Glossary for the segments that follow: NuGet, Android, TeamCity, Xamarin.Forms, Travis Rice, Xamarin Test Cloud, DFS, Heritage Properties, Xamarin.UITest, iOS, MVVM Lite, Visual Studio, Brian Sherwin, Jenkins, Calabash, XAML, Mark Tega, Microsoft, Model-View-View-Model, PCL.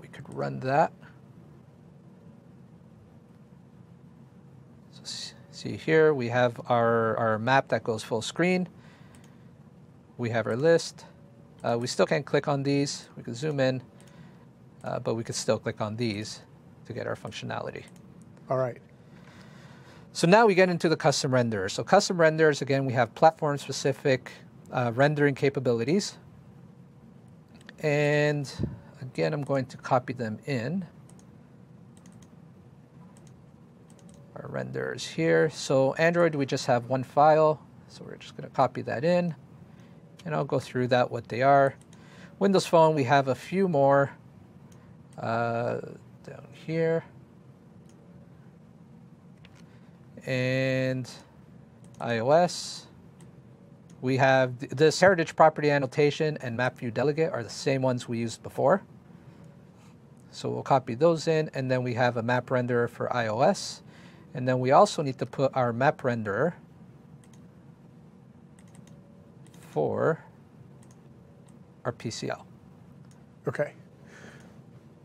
We could run that. So see here, we have our map that goes full screen. We have our list. We still can't click on these. We can zoom in, but we could still click on these to get our functionality. All right. So now we get into the custom renders. So custom renders, again, we have platform-specific rendering capabilities. And again, I'm going to copy them in. Our renders here. So Android, we just have one file. So we're just going to copy that in. And I'll go through that, what they are. Windows Phone, we have a few more down here. And iOS, we have this Heritage Property Annotation and Map View Delegate are the same ones we used before. So we'll copy those in, and then we have a map renderer for iOS. And then we also need to put our map renderer for our PCL. Okay.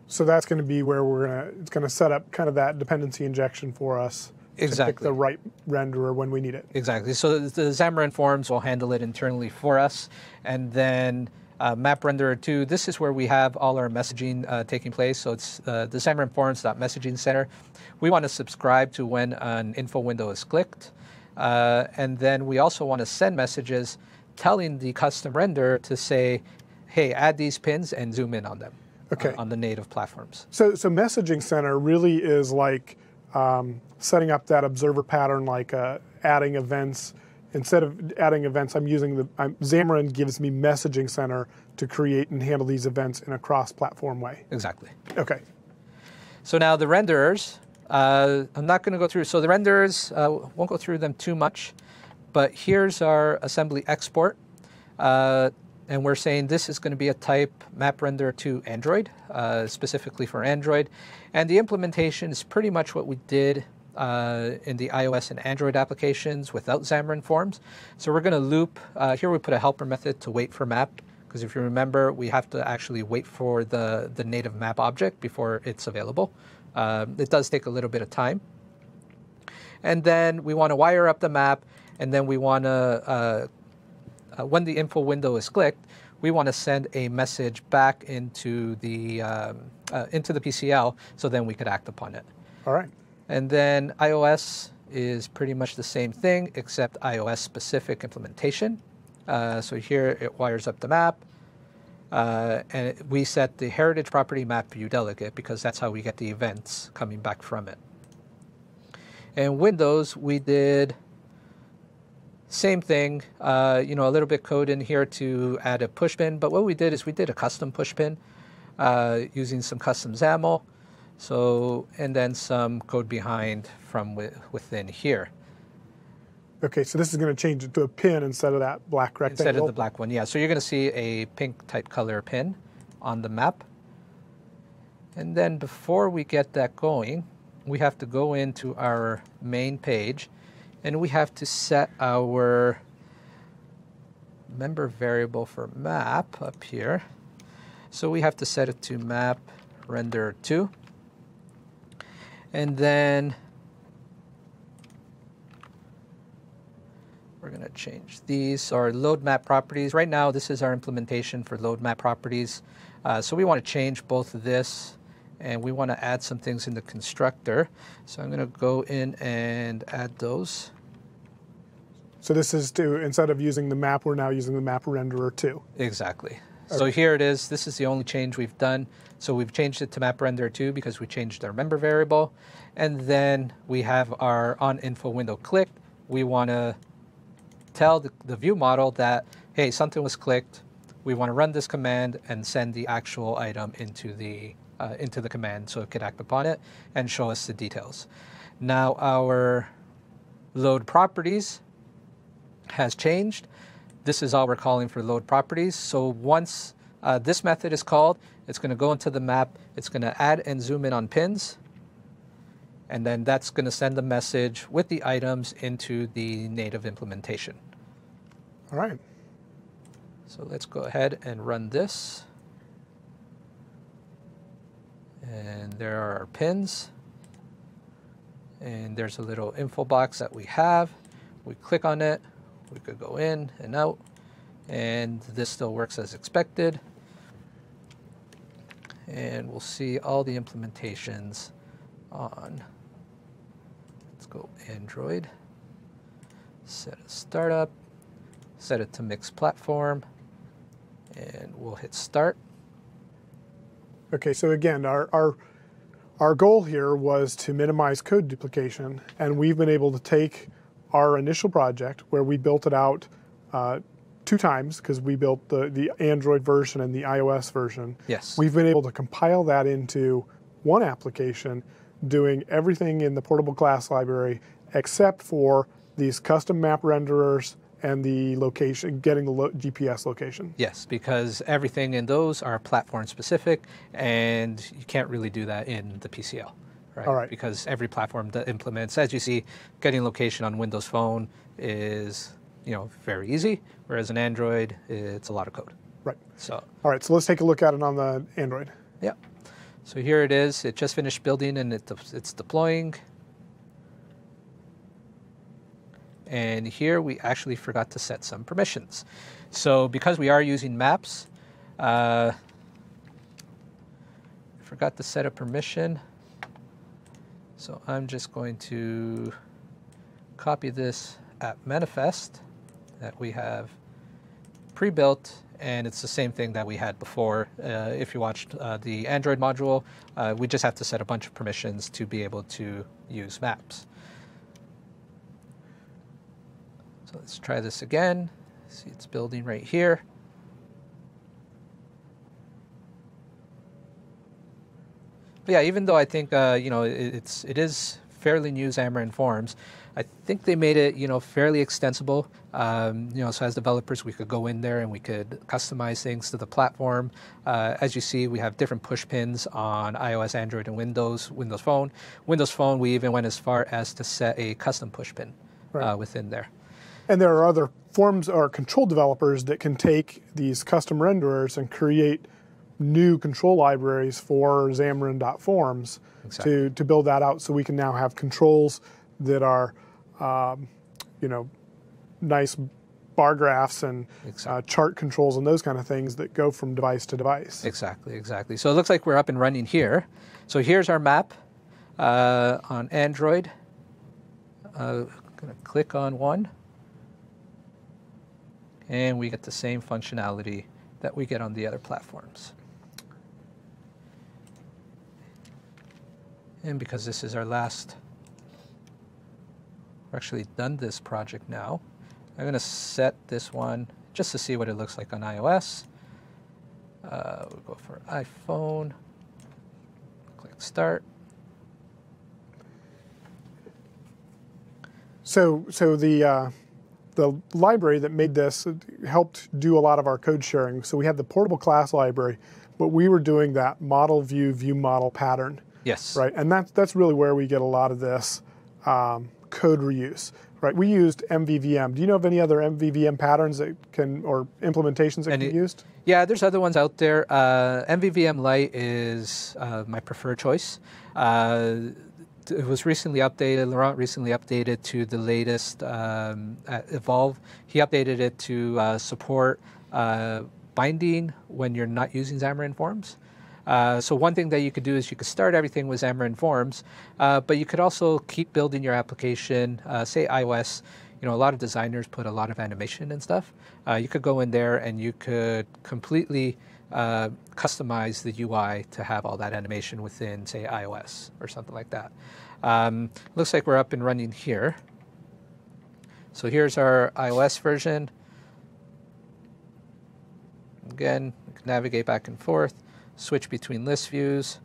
So that's going to be where we're going to, it's going to set up kind of that dependency injection for us. Exactly. To pick the right renderer when we need it. Exactly. So the Xamarin.Forms will handle it internally for us. And then Map Renderer 2, this is where we have all our messaging taking place. So it's the Xamarin.Forms.MessagingCenter. We want to subscribe to when an info window is clicked. And then we also want to send messages telling the custom renderer to say, hey, add these pins and zoom in on them. Okay. On the native platforms. So Messaging Center really is like setting up that observer pattern, like adding events. Instead of adding events, I'm using the Xamarin gives me Messaging Center to create and handle these events in a cross-platform way. Exactly. Okay. So now the renderers, I'm not going to go through. So the renderers, won't go through them too much, but here's our assembly export, and we're saying this is going to be a type map render to Android, specifically for Android. And the implementation is pretty much what we did in the iOS and Android applications without Xamarin Forms. So we're going to loop. Here we put a helper method to wait for map, because if you remember, we have to actually wait for the native map object before it's available. It does take a little bit of time. And then we want to wire up the map, and then we want to when the info window is clicked, we want to send a message back into the PCL, so then we could act upon it. All right. And then iOS is pretty much the same thing, except iOS-specific implementation. So here it wires up the map, and we set the heritage property map view delegate, because that's how we get the events coming back from it. And Windows, we did same thing, you know, a little bit code in here to add a push pin. But what we did is we did a custom push pin using some custom XAML. So, and then some code behind from within here. Okay, so this is going to change it to a pin instead of that black rectangle. Instead of the black one, yeah. So you're going to see a pink type color pin on the map. And then before we get that going, we have to go into our main page. And we have to set our member variable for map up here. So we have to set it to map render 2. And then we're going to change these, our load map properties. Right now, this is our implementation for load map properties. So we want to change both of this. And we want to add some things in the constructor. So I'm going to go in and add those. So this is to, instead of using the map, we're now using the map renderer too. Exactly. Okay. So here it is. This is the only change we've done. So we've changed it to map renderer 2 because we changed our member variable. And then we have our on info window clicked. We want to tell the view model that, hey, something was clicked. We want to run this command and send the actual item into the command so it could act upon it and show us the details. Now our load properties has changed. This is all we're calling for load properties. So once this method is called, it's going to go into the map, it's going to add and zoom in on pins, and then that's going to send the message with the items into the native implementation. All right. So let's go ahead and run this. And there are our pins. And there's a little info box that we have. We click on it. We could go in and out. And this still works as expected. And we'll see all the implementations on. Let's go Android. Set a startup. Set it to mixed platform. And we'll hit start. Okay, so again, our goal here was to minimize code duplication, and we've been able to take our initial project where we built it out 2 times because we built the Android version and the iOS version. Yes. We've been able to compile that into one application doing everything in the portable class library except for these custom map renderers and the location, getting the GPS location. Yes, because everything in those are platform specific, and you can't really do that in the PCL, right? All right. Because every platform that implements, as you see, getting location on Windows Phone is, you know, very easy, whereas in Android, it's a lot of code. Right. So. All right, so let's take a look at it on the Android. Yeah. So here it is. It just finished building, and it's deploying. And here we actually forgot to set some permissions. So because we are using maps, I forgot to set a permission. So I'm just going to copy this app manifest that we have pre-built. And it's the same thing that we had before. If you watched the Android module, we just have to set a bunch of permissions to be able to use maps. So let's try this again. See, it's building right here. But yeah, even though I think you know, it is fairly new Xamarin.Forms, I think they made it, you know, fairly extensible. You know, so as developers, we could go in there and we could customize things to the platform. As you see, we have different push pins on iOS, Android, and Windows. Windows Phone. Windows Phone, we even went as far as to set a custom push pin within there. And there are other forms or control developers that can take these custom renderers and create new control libraries for Xamarin.Forms to build that out, so we can now have controls that are, you know, nice bar graphs and chart controls and those kind of things that go from device to device. Exactly, exactly. So it looks like we're up and running here. So here's our map on Android. I'm going to click on one. And we get the same functionality that we get on the other platforms. And because this is our last, we're actually done this project now. I'm going to set this one just to see what it looks like on iOS. We'll go for iPhone, click Start. The library that made this helped do a lot of our code sharing. So we had the portable class library, but we were doing that model view, view model pattern. Yes. Right, and that's really where we get a lot of this code reuse. Right, we used MVVM. Do you know of any other MVVM patterns that can, or implementations that can be used? Yeah, there's other ones out there. MVVM Lite is my preferred choice. It was recently updated. Laurent recently updated to the latest Evolve. He updated it to support binding when you're not using Xamarin.Forms. So one thing that you could do is you could start everything with Xamarin.Forms, but you could also keep building your application. Say iOS, you know, a lot of designers put a lot of animation and stuff. You could go in there and you could completely customize the UI to have all that animation within, say, iOS or something like that. Looks like we're up and running here. So here's our iOS version. Again, we can navigate back and forth, switch between list views,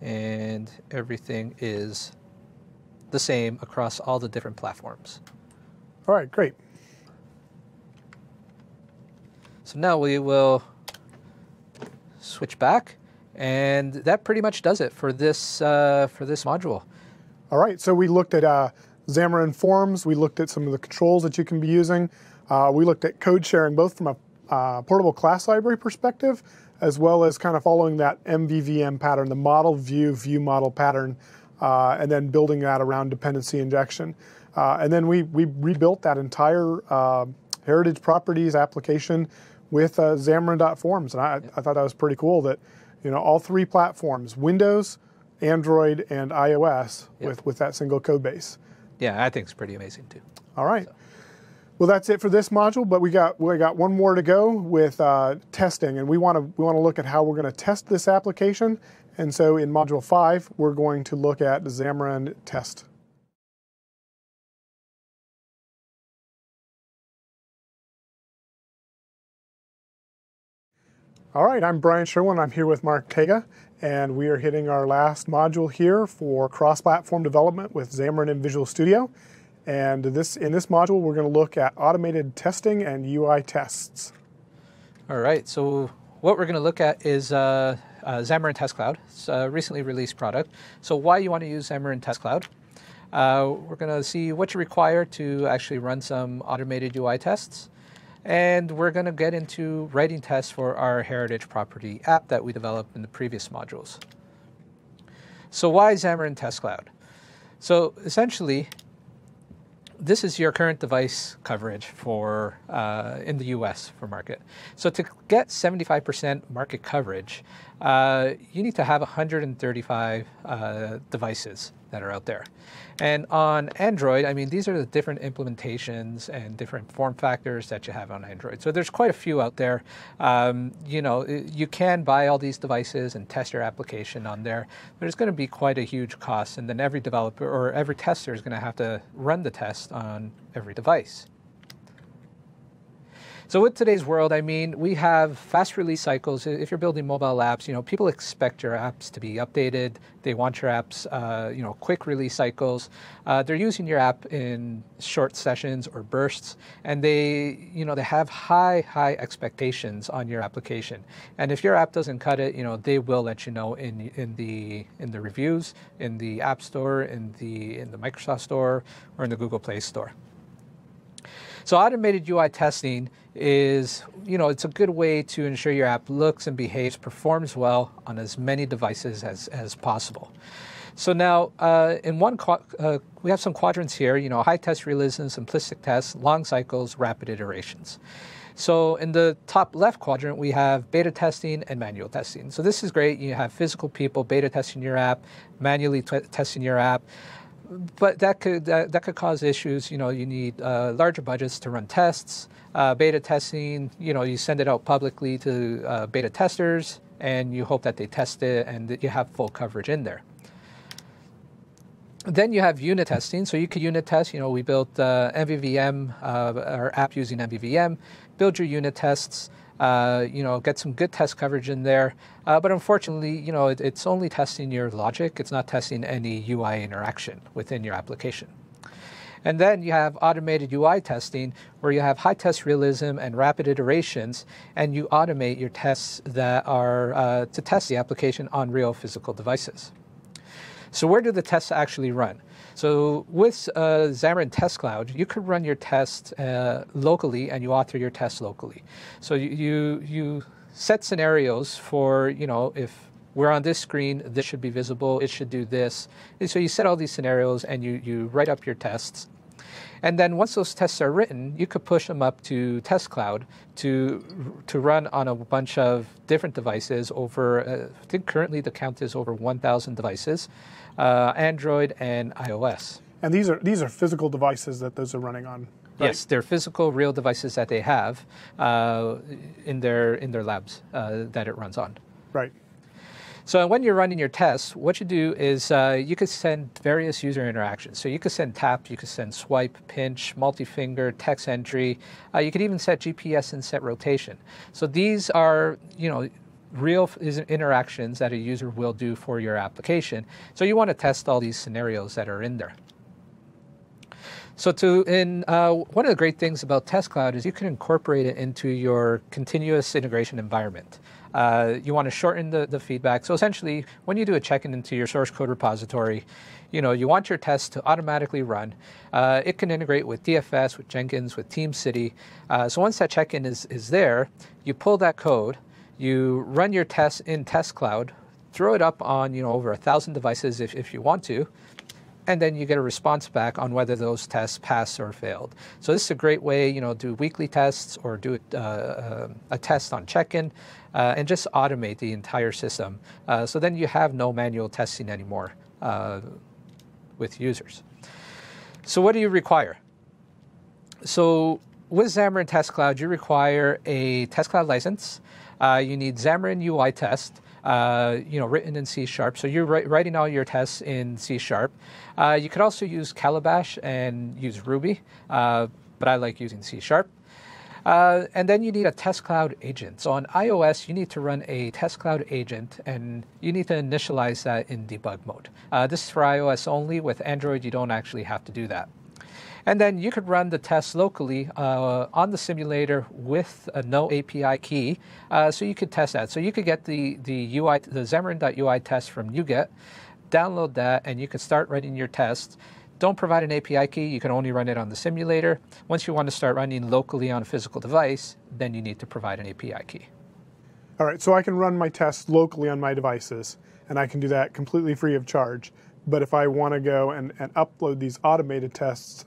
and everything is the same across all the different platforms. All right, great. So now we will switch back, and that pretty much does it for this module. All right, so we looked at Xamarin.Forms, we looked at some of the controls that you can be using, we looked at code sharing both from a portable class library perspective, as well as kind of following that MVVM pattern, the model view, view model pattern, and then building that around dependency injection. And then we rebuilt that entire Heritage Properties application with Xamarin.Forms. And I thought that was pretty cool that, you know, all three platforms, Windows, Android, and iOS with that single code base. Yeah, I think it's pretty amazing too. All right. So. Well, that's it for this module, but we got one more to go with testing, and we want to look at how we're going to test this application. And so in module 5, we're going to look at Xamarin.UITest. All right, I'm Brian Sherwin. I'm here with Mark Tega, and we are hitting our last module here for cross-platform development with Xamarin and Visual Studio. And in this module, we're going to look at automated testing and UI tests. All right, so what we're going to look at is Xamarin Test Cloud. It's a recently released product. So why you want to use Xamarin Test Cloud. We're going to see what you require to actually run some automated UI tests. And we're going to get into writing tests for our Heritage Property app that we developed in the previous modules. So why Xamarin Test Cloud? So essentially, this is your current device coverage for in the US for market. So to get 75% market coverage, you need to have 135 devices that are out there. And on Android, I mean, these are the different implementations and different form factors that you have on Android. So there's quite a few out there. You know, you can buy all these devices and test your application on there, but it's going to be quite a huge cost. And then every developer or every tester is going to have to run the test on every device. So with today's world, I mean, we have fast release cycles. If you're building mobile apps, you know, people expect your apps to be updated. They want your apps, you know, quick release cycles. They're using your app in short sessions or bursts, and they, you know, they have high expectations on your application. And if your app doesn't cut it, you know, they will let you know in the reviews, in the App Store, in the Microsoft Store, or in the Google Play Store. So automated UI testing is, you know, it's a good way to ensure your app looks and behaves, performs well on as many devices as possible. So now in one, we have some quadrants here, you know, high test realism, simplistic tests, long cycles, rapid iterations. So in the top left quadrant, we have beta testing and manual testing. So this is great. You have physical people beta testing your app, manually testing your app. But that could cause issues. You know, you need larger budgets to run tests. Beta testing, you know, you send it out publicly to beta testers, and you hope that they test it and that you have full coverage in there. Then you have unit testing. So you could unit test. You know, we built MVVM, our app using MVVM. Build your unit tests. You know, get some good test coverage in there. But unfortunately, you know, it's only testing your logic. It's not testing any UI interaction within your application. And then you have automated UI testing, where you have high test realism and rapid iterations, and you automate your tests that are to test the application on real physical devices. So where do the tests actually run? So with Xamarin Test Cloud, you could run your tests locally, and you author your tests locally. So you set scenarios for, you know, if we're on this screen, this should be visible, it should do this. And so you set all these scenarios, and you write up your tests. And then once those tests are written, you could push them up to Test Cloud to run on a bunch of different devices over, I think currently the count is over 1,000 devices, Android and iOS. And these are physical devices that those are running on, right? Yes, they're physical, real devices that they have in their labs that it runs on. Right. So when you're running your tests, what you do is you could send various user interactions. So you could send tap, you could send swipe, pinch, multi-finger, text entry. You could even set GPS and set rotation. So these are, you know, real interactions that a user will do for your application. So you want to test all these scenarios that are in there. So one of the great things about Test Cloud is you can incorporate it into your continuous integration environment. You want to shorten the feedback. So essentially, when you do a check-in into your source code repository, you want your tests to automatically run. It can integrate with DFS, with Jenkins, with TeamCity. So once that check-in is there, you pull that code, you run your tests in Test Cloud, throw it up on over 1,000 devices if you want to, and then you get a response back on whether those tests passed or failed. So this is a great way, do weekly tests or do a test on check-in and just automate the entire system. So then you have no manual testing anymore with users. So what do you require? So with Xamarin Test Cloud, you require a Test Cloud license. You need Xamarin.UITest. Written in C#. So you're writing all your tests in C#. You could also use Calabash and use Ruby, but I like using C#. And then you need a Test Cloud agent. So on iOS, you need to run a Test Cloud agent, and you need to initialize that in debug mode. This is for iOS only. With Android, you don't actually have to do that. And then you could run the tests locally on the simulator with a no API key, so you could test that. So you could get the Xamarin.UITest from NuGet, download that, and you could start running your tests. Don't provide an API key. You can only run it on the simulator. Once you want to start running locally on a physical device, then you need to provide an API key. All right, so I can run my tests locally on my devices, and I can do that completely free of charge. But if I want to go and upload these automated tests,